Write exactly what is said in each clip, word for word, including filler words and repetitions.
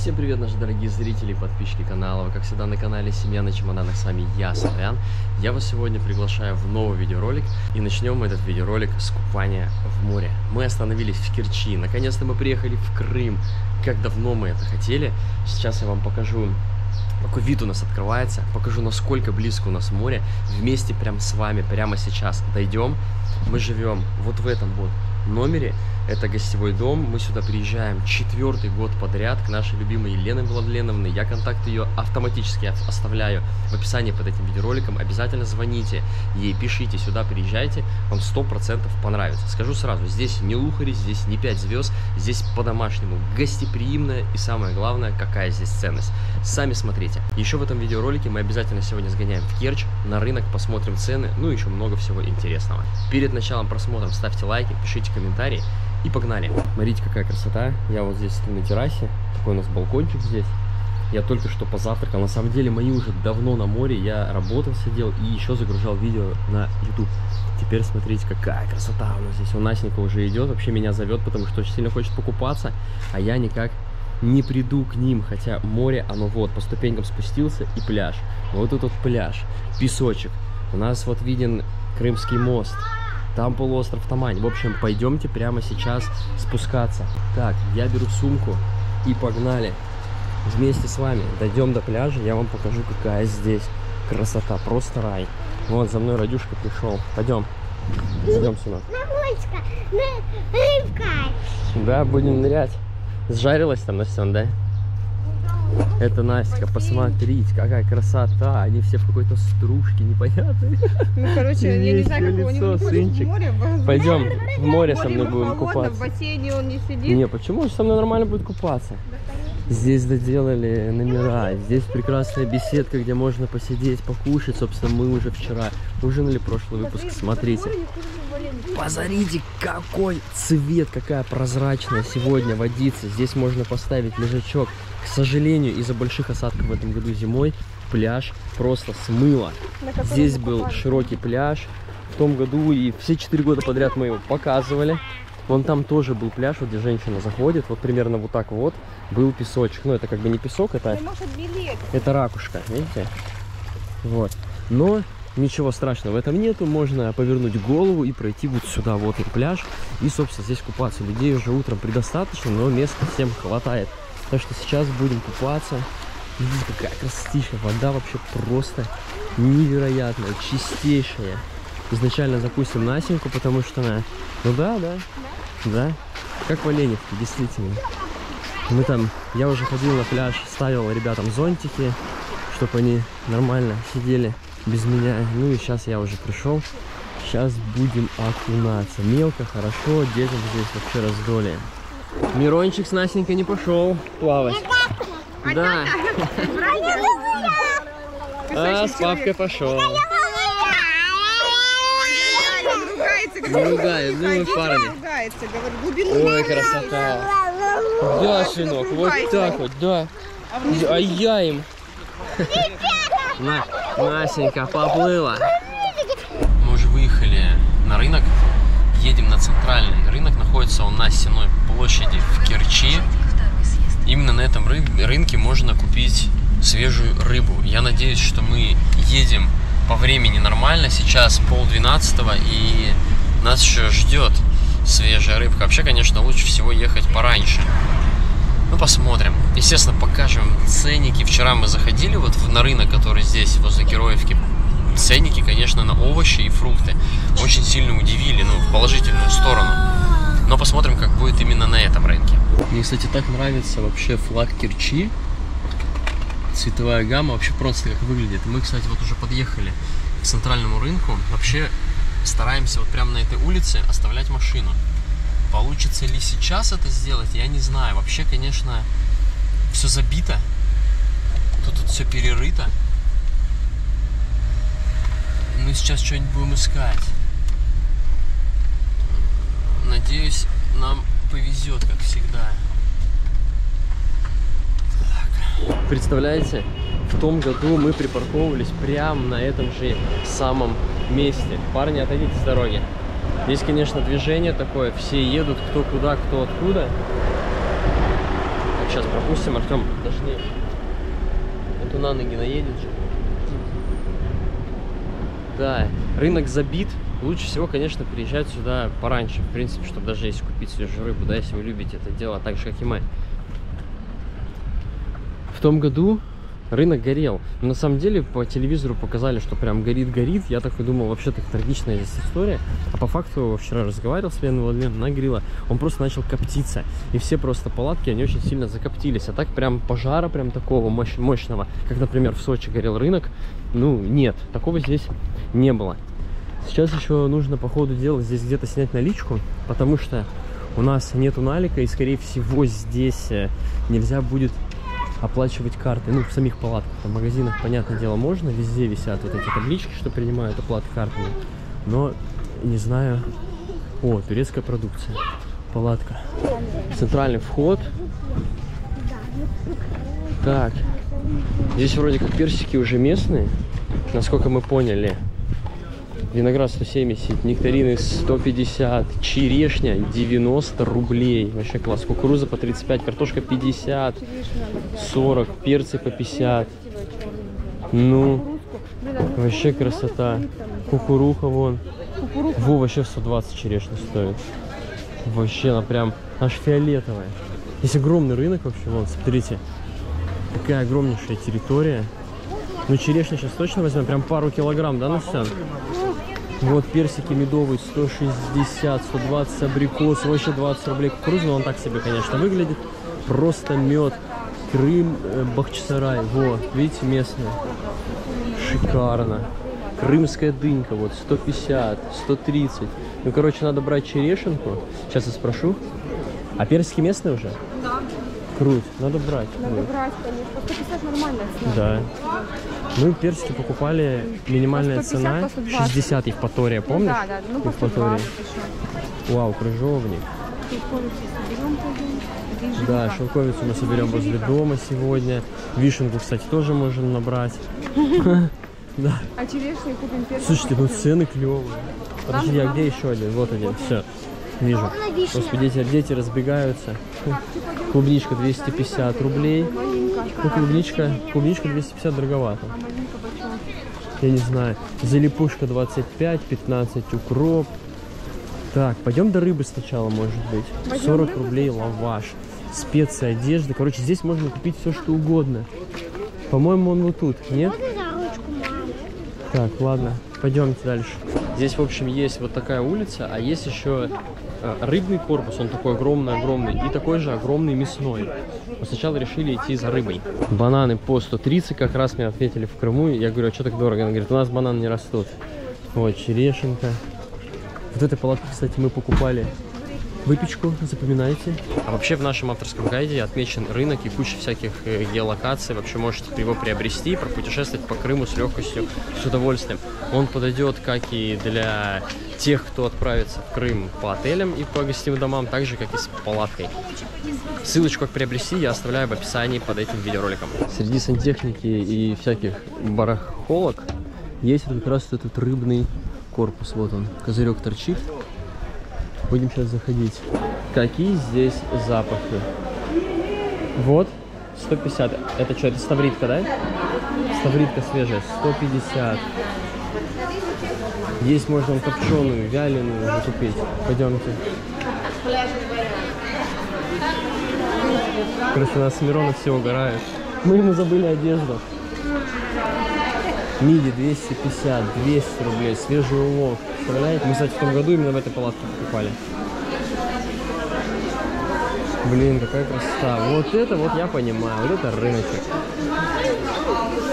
Всем привет, наши дорогие зрители и подписчики канала. Как всегда на канале Семья на Чемоданах, с вами я, Сарян. Я вас сегодня приглашаю в новый видеоролик. И начнем мы этот видеоролик с купания в море. Мы остановились в Керчи. Наконец-то мы приехали в Крым. Как давно мы это хотели. Сейчас я вам покажу, какой вид у нас открывается. Покажу, насколько близко у нас море. Вместе прям с вами, прямо сейчас дойдем. Мы живем вот в этом вот номере. Это гостевой дом, мы сюда приезжаем четвертый год подряд к нашей любимой Елене Владленовне. Я контакт ее автоматически оставляю в описании под этим видеороликом. Обязательно звоните ей, пишите, сюда приезжайте, вам сто процентов понравится. Скажу сразу, здесь не лухари, здесь не пять звезд, здесь по-домашнему, гостеприимная и самое главное, какая здесь ценность. Сами смотрите. Еще в этом видеоролике мы обязательно сегодня сгоняем в Керчь, на рынок, посмотрим цены, ну и еще много всего интересного. Перед началом просмотра ставьте лайки, пишите комментарии. И погнали. Смотрите, какая красота. Я вот здесь стою на террасе. Такой у нас балкончик здесь. Я только что позавтракал. На самом деле, мои уже давно на море. Я работал, сидел и еще загружал видео на YouTube. Теперь смотрите, какая красота у нас здесь. У Насенька уже идет. Вообще меня зовет, потому что очень сильно хочет покупаться. А я никак не приду к ним. Хотя море, оно вот, по ступенькам спустился и пляж. Вот этот пляж. Песочек. У нас вот виден Крымский мост. Там полуостров Тамань. В общем, пойдемте прямо сейчас спускаться. Так, я беру сумку и погнали. Вместе с вами дойдем до пляжа. Я вам покажу, какая здесь красота. Просто рай. Вот, за мной Радюшка пришел. Пойдем. Пойдем сюда. Мамочка, рыбка. Да, будем нырять. Сжарилась там, Настен, да? Это Настя, посмотрите, какая красота. Они все в какой-то стружке непонятной. Ну, короче, я не знаю, как у него в море. Пойдем в море со мной будем купаться. В бассейне он не сидит. Не, почему же со мной нормально будет купаться? Здесь доделали номера, здесь прекрасная беседка, где можно посидеть, покушать. Собственно, мы уже вчера ужинали, прошлый выпуск, смотрите. Посмотрите, какой цвет, какая прозрачная сегодня водица. Здесь можно поставить лежачок. К сожалению, из-за больших осадков в этом году зимой пляж просто смыло. Здесь был широкий пляж в том году, и все четыре года подряд мы его показывали. Вон там тоже был пляж, вот где женщина заходит, вот примерно вот так вот был песочек. Ну, это как бы не песок, это, это ракушка, видите? Вот. Но ничего страшного в этом нету, можно повернуть голову и пройти вот сюда, вот и пляж. И, собственно, здесь купаться. Людей уже утром предостаточно, но места всем хватает. Так что сейчас будем купаться. Видите, какая красотища, вода вообще просто невероятная, чистейшая. Изначально запустим Насеньку, потому что она... Ну да, да, да, да. Как в Оленевке, действительно. Мы там... Я уже ходил на пляж, ставил ребятам зонтики, чтобы они нормально сидели без меня. Ну и сейчас я уже пришел. Сейчас будем окунаться. Мелко, хорошо, детям здесь вообще раздолье. Мирончик с Настенькой не пошел плавать. Да. А с папкой пошел. Не ругает, ну и парни. Ой, красота. Да, сынок, вот так вот, да. А я им. На, Настенька поплыла. Мы уже выехали на рынок. Едем на центральный рынок, находится он на Сенной площади в Керчи. Именно на этом ры рынке можно купить свежую рыбу. Я надеюсь, что мы едем по времени нормально. Сейчас полдвенадцатого, и нас еще ждет свежая рыбка. Вообще, конечно, лучше всего ехать пораньше. Ну, посмотрим. Естественно, покажем ценники. Вчера мы заходили вот на рынок, который здесь, возле Героевки. Ценники, конечно, на овощи и фрукты очень сильно удивили, ну, в положительную сторону. Но посмотрим, как будет именно на этом рынке. Мне, кстати, так нравится вообще флаг Керчи. Цветовая гамма, вообще просто как выглядит. Мы, кстати, вот уже подъехали к центральному рынку. Вообще стараемся вот прямо на этой улице оставлять машину. Получится ли сейчас это сделать, я не знаю. Вообще, конечно, все забито. Тут, тут все перерыто. Мы сейчас что-нибудь будем искать. Надеюсь, нам повезет, как всегда. Так. Представляете, в том году мы припарковывались прямо на этом же самом месте. Парни, отойдите с дороги. Здесь, конечно, движение такое. Все едут кто куда, кто откуда. Так Сейчас пропустим, Артем. Подожди. Это на ноги наедет же. Да, рынок забит. Лучше всего, конечно, приезжать сюда пораньше, в принципе, чтобы даже если купить свежую рыбу, да, если вы любите это дело, так же, как и мы. В том году рынок горел. Но на самом деле по телевизору показали, что прям горит-горит. Я так и думал, вообще так трагичная здесь история. А по факту вчера разговаривал с Еленой Владленовной, она говорила, он просто начал коптиться. И все просто палатки, они очень сильно закоптились. А так прям пожара прям такого мощ мощного, как, например, в Сочи горел рынок, ну, нет. Такого здесь не было. Сейчас еще нужно по ходу дела здесь где-то снять наличку, потому что у нас нету налика, и скорее всего здесь нельзя будет оплачивать карты. Ну, в самих палатках, в магазинах, понятное дело, можно, везде висят вот эти таблички, что принимают оплату картами, но не знаю. О, турецкая продукция, палатка, центральный вход. Так, здесь вроде как персики уже местные, насколько мы поняли. Виноград сто семьдесят, нектарины сто пятьдесят, черешня девяносто рублей. Вообще класс. Кукуруза по тридцать пять, картошка пятьдесят, сорок, перцы по пятьдесят. Ну, вообще красота. Кукуруха вон. Во, вообще сто двадцать черешня стоит. Вообще она прям аж фиолетовая. Здесь огромный рынок вообще, вон, смотрите. Такая огромнейшая территория. Ну, черешня сейчас точно возьмем, прям пару килограмм, да, Настя? Вот персики медовые сто шестьдесят, сто двадцать, абрикос, вообще двадцать рублей. Кукуруза, но он так себе, конечно, выглядит. Просто мед. Крым, э, Бахчисарай. Вот, видите, местное. Шикарно. Крымская дынька, вот, сто пятьдесят, сто тридцать. Ну, короче, надо брать черешенку. Сейчас я спрошу. А персики местные уже? Да. Круть, надо брать. Надо вот брать, конечно. сто пятьдесят нормально. Да. Мы персики покупали, минимальная цена шестьдесят, Евпатория, помнишь? Да, да, ну по Евпатория. Вау, крыжовник. Шелковицу да, шелковицу мы соберем возле дома сегодня. Вишенку, кстати, тоже можем набрать. Да. А черешню купим персики. Слушайте, ну цены клевые. Подожди, а где еще один? Вот один, все. Вижу. Господи, дети, дети разбегаются. Клубничка двести пятьдесят рублей. Ну, клубничка, клубничка двести пятьдесят дороговато. Я не знаю. Залипушка двадцать пять, пятнадцать, укроп. Так, пойдем до рыбы сначала, может быть. сорок рублей лаваш. Специи, одежда. Короче, здесь можно купить все, что угодно. По-моему, он вот тут, нет? Так, ладно. Пойдемте дальше. Здесь, в общем, есть вот такая улица, а есть еще рыбный корпус, он такой огромный-огромный, и такой же огромный мясной. Мы сначала решили идти за рыбой. Бананы по сто тридцать, как раз мне ответили в Крыму. Я говорю, а что так дорого? Она говорит, у нас бананы не растут. Вот, черешенка. Вот этой палатке, кстати, мы покупали выпечку, запоминайте. А вообще в нашем авторском гайде отмечен рынок и куча всяких геолокаций. Вообще можете его приобрести, пропутешествовать по Крыму с легкостью, с удовольствием. Он подойдет как и для тех, кто отправится в Крым по отелям и по гостевым домам, так же, как и с палаткой. Ссылочку, как приобрести, я оставляю в описании под этим видеороликом. Среди сантехники и всяких барахолок есть как раз этот рыбный корпус. Вот он, козырек торчит. Будем сейчас заходить. Какие здесь запахи? Вот, сто пятьдесят. Это что, это ставритка, да? Ставритка свежая, сто пятьдесят. Есть можно копченую, вяленую уже купить. Пойдемте. Короче, у нас Миронов все угорают. Мы ему забыли одежду. Миди двести пятьдесят, двести рублей, свежий улов. Представляете? Мы, кстати, в том году именно в этой палатке покупали. Блин, какая красота. Вот это вот я понимаю, вот это рыночек.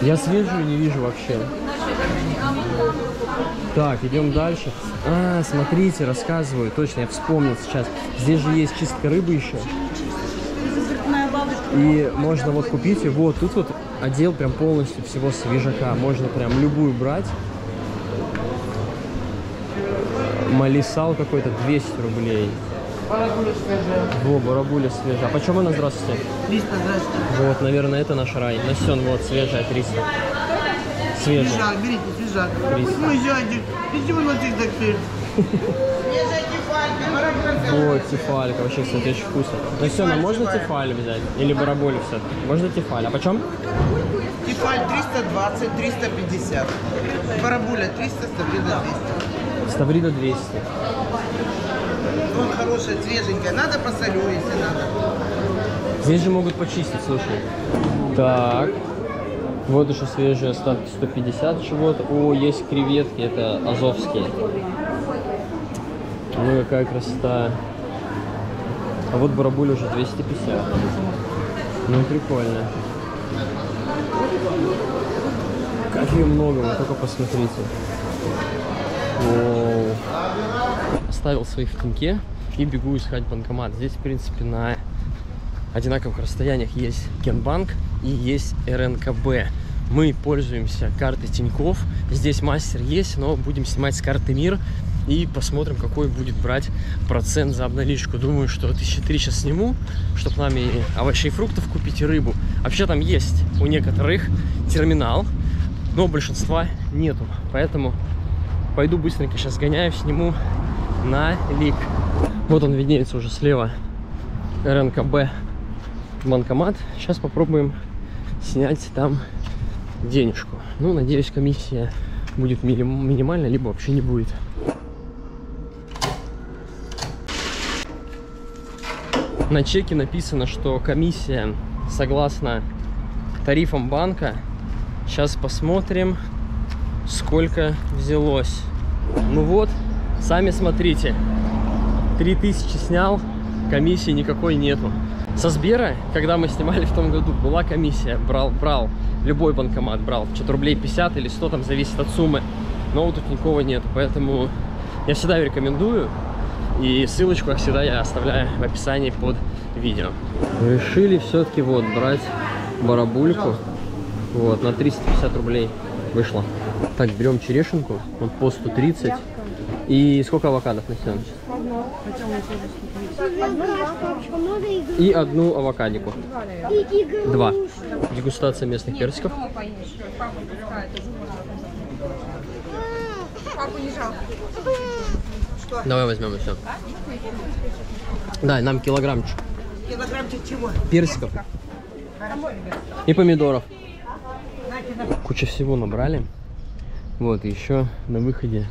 Я свежую не вижу вообще. Так, идем дальше. А, смотрите, рассказываю. Точно, я вспомнил сейчас. Здесь же есть чистка рыбы еще. И можно вот купить, и вот тут вот отдел прям полностью всего свежака. Можно прям любую брать. Малисал какой-то двести рублей. Барабуля свежая. Во, барабуля свежая. А почем она, здравствуйте? триста, здравствуйте. Вот, наверное, это наш рай. Насен, вот, свежая, триста. Свежая. Свежак, берите, свежак. триста. Ну, зядик. Видите, вы на триста. Свежая кефалька. Ой, тефаль, вообще, кстати, очень вкусно. Ну все, нам можно тефаль взять? Или бараболь все? Можно тефаль. А почем? Тефаль триста двадцать, триста пятьдесят. Барабуля триста, ставрида двести. Ставрида двести. Он хороший, свеженький. Надо посолю, если надо. Здесь же могут почистить, слушай. Так. Вот еще свежие остатки, сто пятьдесят чего-то. О, есть креветки, это азовские. Ну, какая красота. А вот барабуль уже двести пятьдесят. Ну, прикольно. Как ее много, вы только посмотрите. Воу. Оставил свои в теньке и бегу искать банкомат. Здесь, в принципе, на одинаковых расстояниях есть Кенбанк и есть эр эн ка бэ. Мы пользуемся картой Тинькофф. Здесь мастер есть, но будем снимать с карты Мир и посмотрим, какой будет брать процент за обналичку. Думаю, что тысячи три сейчас сниму, чтобы нам и овощей и фруктов купить, и рыбу. Вообще там есть у некоторых терминал, но большинства нету. Поэтому пойду быстренько сейчас гоняю, сниму налик. Вот он виднеется уже слева. эр эн ка бэ. Банкомат. Сейчас попробуем снять там денежку. Ну, надеюсь, комиссия будет минимальна, либо вообще не будет. На чеке написано, что комиссия согласно тарифам банка. Сейчас посмотрим, сколько взялось. Ну вот, сами смотрите. три тысячи снял, комиссии никакой нету. Со Сбера, когда мы снимали в том году, была комиссия, брал, брал, любой банкомат брал, что-то рублей пятьдесят или сто, там зависит от суммы, но вот тут никого нет, поэтому я всегда рекомендую, и ссылочку, как всегда, я оставляю в описании под видео. Решили все-таки вот брать барабульку, вот, на триста пятьдесят рублей вышло. Так, берем черешенку, вот по сто тридцать, и сколько авокадов несем? И одну авокадику. Два. Дегустация местных персиков. Давай возьмем и все. Да, нам килограммчик. Килограммчик чего? Персиков. И помидоров. Куча всего набрали. Вот, еще на выходе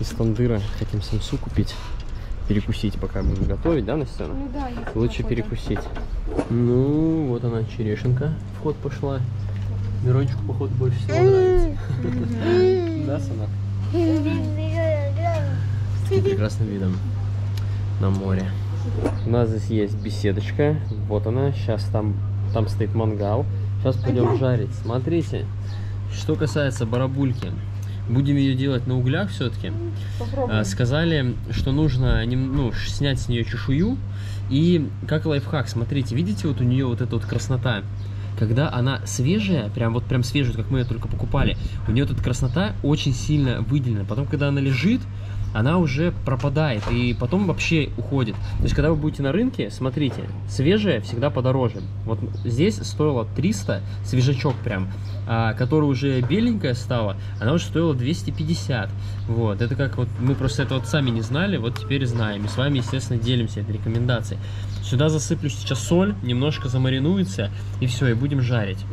из тандыра хотим самсу купить. Перекусить, пока будем готовить, да, Настена? Ну, да, лучше перекусить. Ну, вот она, черешенка. Вход пошла. Мирончику, походу, больше всего нравится. Да, Сана? С таким прекрасным видом на море. У нас здесь есть беседочка. Вот она. Сейчас там, там стоит мангал. Сейчас пойдем жарить. Смотрите, что касается барабульки. Будем ее делать на углях все-таки. Сказали, что нужно, ну, снять с нее чешую. И как лайфхак, смотрите, видите, вот у нее вот эта вот краснота. Когда она свежая, прям вот прям свежая, как мы ее только покупали, у нее вот эта краснота очень сильно выделена. Потом, когда она лежит, она уже пропадает и потом вообще уходит. То есть, когда вы будете на рынке, смотрите, свежая всегда подороже. Вот здесь стоило триста, свежачок прям, а, который уже беленькая стала, она уже стоила двести пятьдесят. Вот, это как вот, мы просто это вот сами не знали, вот теперь знаем. И с вами, естественно, делимся этой рекомендацией. Сюда засыплю сейчас соль, немножко замаринуется, и все, и будем жарить.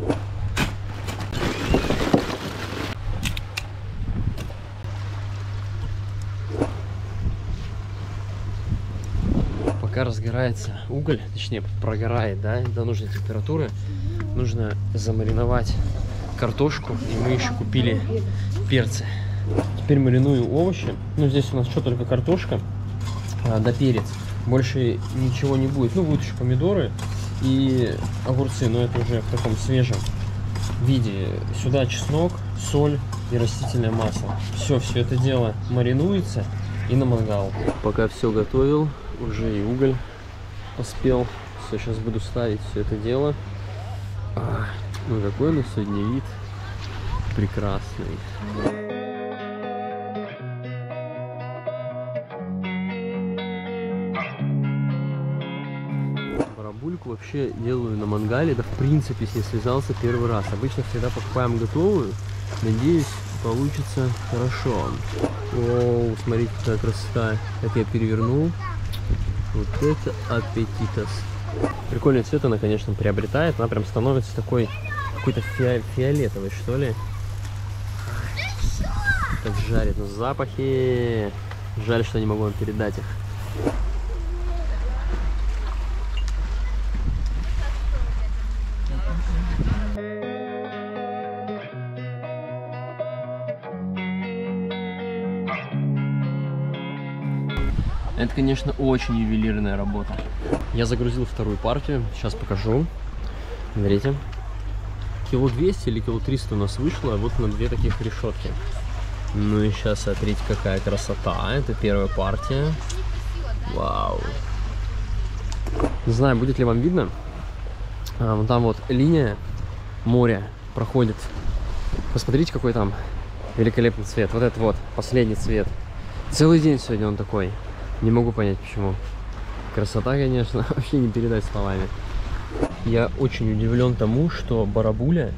Разгорается уголь, точнее прогорает, да, до нужной температуры, нужно замариновать картошку, и мы еще купили перцы. Теперь мариную овощи. Ну, здесь у нас что, только картошка, а, да перец, больше ничего не будет. Ну, будут еще помидоры и огурцы, но это уже в таком свежем виде. Сюда чеснок, соль и растительное масло. Все, все это дело маринуется и на мангал. Пока все готовил, уже и уголь поспел. Все, сейчас буду ставить все это дело. А, ну какой у нас сегодня вид прекрасный. Барабульку вообще делаю на мангале. Да, в принципе, с ней связался первый раз. Обычно всегда покупаем готовую. Надеюсь, получится хорошо. О, смотрите, какая красота. Это я перевернул. Вот это аппетитос. Прикольный цвет она, конечно, приобретает. Она прям становится такой, какой-то фиол фиолетовой, что ли. Так жарит. Но запахи... Жаль, что не могу вам передать их. Это, конечно, очень ювелирная работа. Я загрузил вторую партию. Сейчас покажу. Смотрите. Кило двести или кило триста у нас вышло. Вот на две таких решетки. Ну и сейчас смотрите, какая красота. Это первая партия. Вау. Не знаю, будет ли вам видно. А, вон там вот линия моря проходит. Посмотрите, какой там великолепный цвет. Вот этот вот, последний цвет. Целый день сегодня он такой. Не могу понять, почему. Красота, конечно, вообще не передать словами. Я очень удивлен тому, что барабуля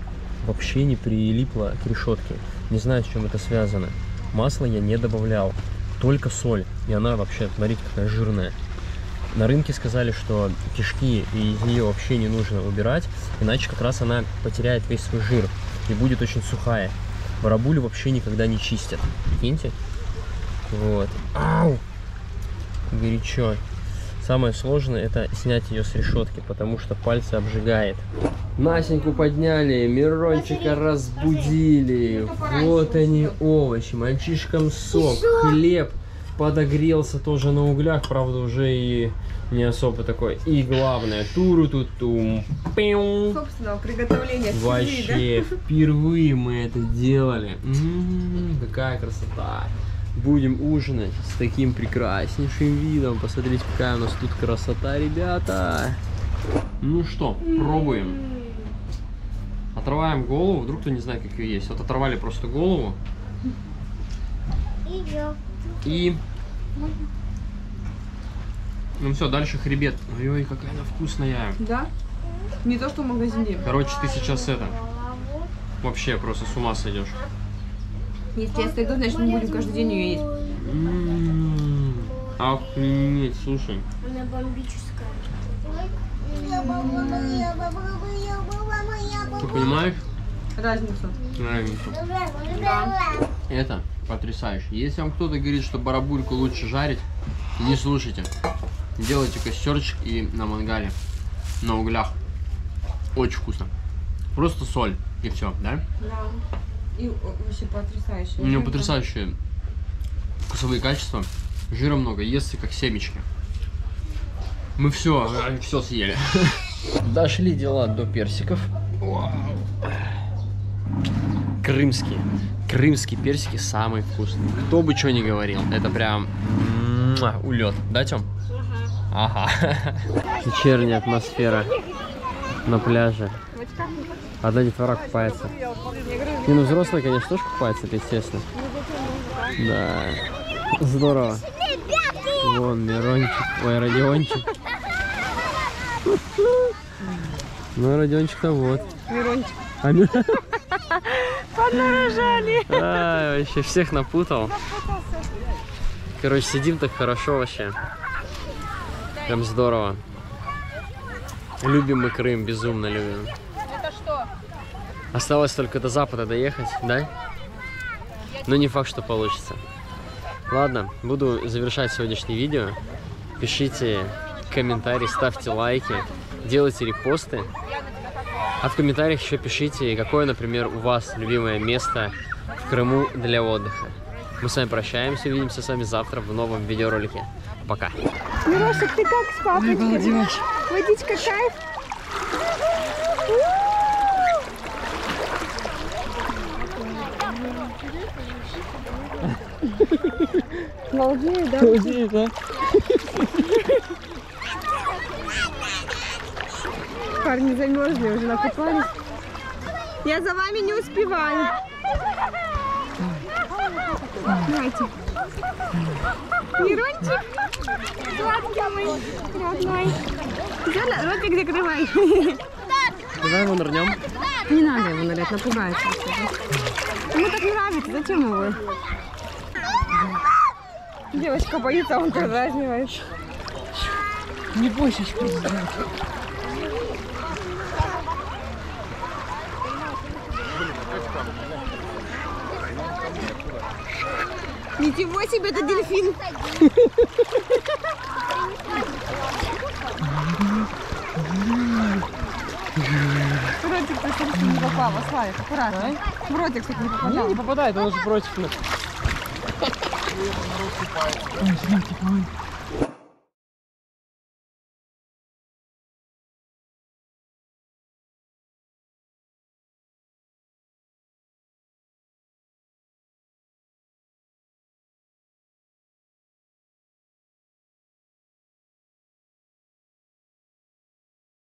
вообще не прилипла к решетке. Не знаю, с чем это связано. Масло я не добавлял, только соль. И она вообще, смотрите, какая жирная. На рынке сказали, что кишки из нее вообще не нужно убирать, иначе как раз она потеряет весь свой жир и будет очень сухая. Барабулю вообще никогда не чистят. Видите? Вот. Ау! Горячо. Самое сложное — это снять ее с решетки, потому что пальцы обжигает. Насеньку подняли, Мирончика разбудили. Вот они, овощи, мальчишкам сок, хлеб подогрелся тоже на углях, правда уже и не особо такой. И главное, туру-ту-тум. Собственного приготовления. Вообще, впервые мы это делали. Какая красота. Будем ужинать с таким прекраснейшим видом. Посмотрите, какая у нас тут красота, ребята. Ну что, пробуем. Отрываем голову. Вдруг кто не знает, как ее есть. Вот оторвали просто голову. И... Ну все, дальше хребет. Ой-ой, какая она вкусная. Да? Не то, что в магазине. Короче, ты сейчас это... Вообще просто с ума сойдешь. Если я сойду, значит, мы будем каждый день ее есть. Ммм, охренеть, слушай. Она бомбическая. Ты понимаешь? Разницу. Разницу. Да. Это потрясающе. Если вам кто-то говорит, что барабульку лучше жарить, не слушайте. Делайте костерчик и на мангале, на углях. Очень вкусно. Просто соль и все, да? Да. И вообще потрясающе. У него потрясающие вкусовые качества. Жира много, ест как семечки. Мы все, все съели. Дошли дела до персиков. Крымские. Крымские персики самые вкусные. Кто бы что ни говорил, это прям улет. Да, Тём? Ага. Вечерняя атмосфера на пляже. Одна детвора купается. И ну взрослые, конечно, тоже купаются, это естественно. Да. Здорово. Вон Мирончик, ой, Родиончик. Ну, Родиончик-то вот. Мирончик. А Мир... Подорожали. А, вообще всех напутал. Короче, сидим так хорошо вообще. Прям здорово. Любим мы Крым, безумно любим. Осталось только до запада доехать, да? Но не факт, что получится. Ладно, буду завершать сегодняшнее видео. Пишите комментарии, ставьте лайки, делайте репосты. А в комментариях еще пишите, какое, например, у вас любимое место в Крыму для отдыха. Мы с вами прощаемся, увидимся с вами завтра в новом видеоролике. Пока. Мирошек, ты как с папой? Водичка, кайф. Балдеет, да? Балдеет, да? Парни замерзли, уже накупались. Я за вами не успеваю. Давайте. Мирончик, сладкий мой, родной. Ротик закрывай. Давай его нырнем. Не надо его нырять, напугается. Ему так нравится, зачем его? Девочка боится, а он подразнивает. Не бойся, что сделать. Ничего себе, это дельфин. В ротик так хорошо не попало, Славик, аккуратно. В ротик так не попадал. Не, не попадает, он уже против нас. Ой, смотрите, ой.